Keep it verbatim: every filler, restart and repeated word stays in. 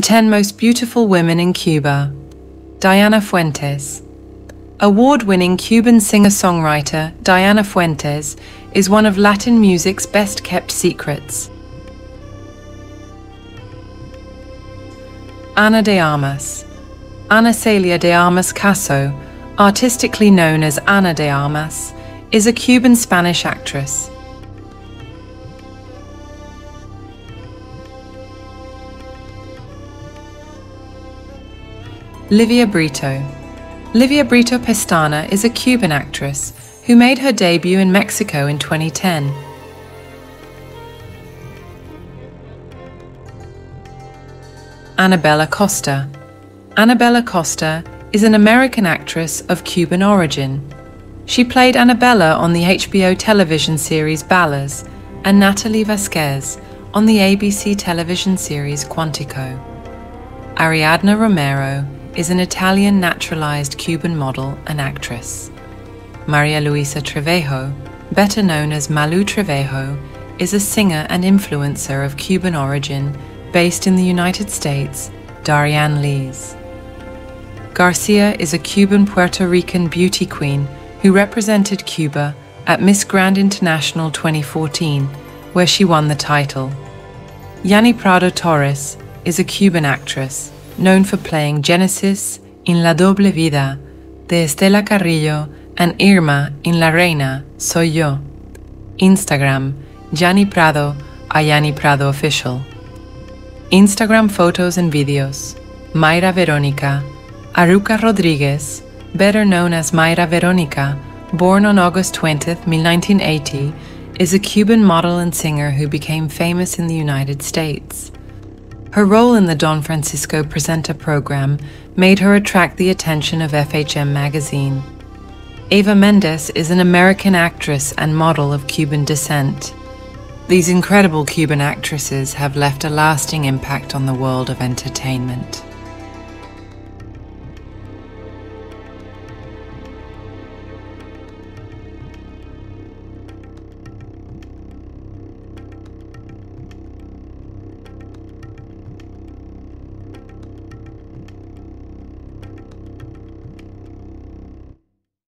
The ten Most Beautiful Women in Cuba. Diana Fuentes. Award-winning Cuban singer-songwriter Diana Fuentes is one of Latin music's best-kept secrets. Ana de Armas. Ana Celia de Armas Caso, artistically known as Ana de Armas, is a Cuban-Spanish actress. Livia Brito. Livia Brito Pestana is a Cuban actress who made her debut in Mexico in twenty ten. Annabella Costa. Annabella Costa is an American actress of Cuban origin. She played Annabella on the H B O television series Ballers and Natalie Vasquez on the A B C television series Quantico. Ariadna Romero is an Italian naturalized Cuban model and actress. Maria Luisa Trevejo, better known as Malu Trevejo, is a singer and influencer of Cuban origin based in the United States, Darian Lees. Garcia is a Cuban Puerto Rican beauty queen who represented Cuba at Miss Grand International twenty fourteen, where she won the title. Yanni Prado Torres is a Cuban actress known for playing Genesis in La Doble Vida de Estela Carrillo and Irma in La Reina Soy Yo. Instagram, Yanni Prado, a Yanni Prado Official. Instagram photos and videos, Mayra Verónica. Aruca Rodriguez, better known as Mayra Verónica, born on August twentieth, nineteen eighty, is a Cuban model and singer who became famous in the United States. Her role in the Don Francisco Presenta program made her attract the attention of F H M magazine. Eva Mendes is an American actress and model of Cuban descent. These incredible Cuban actresses have left a lasting impact on the world of entertainment.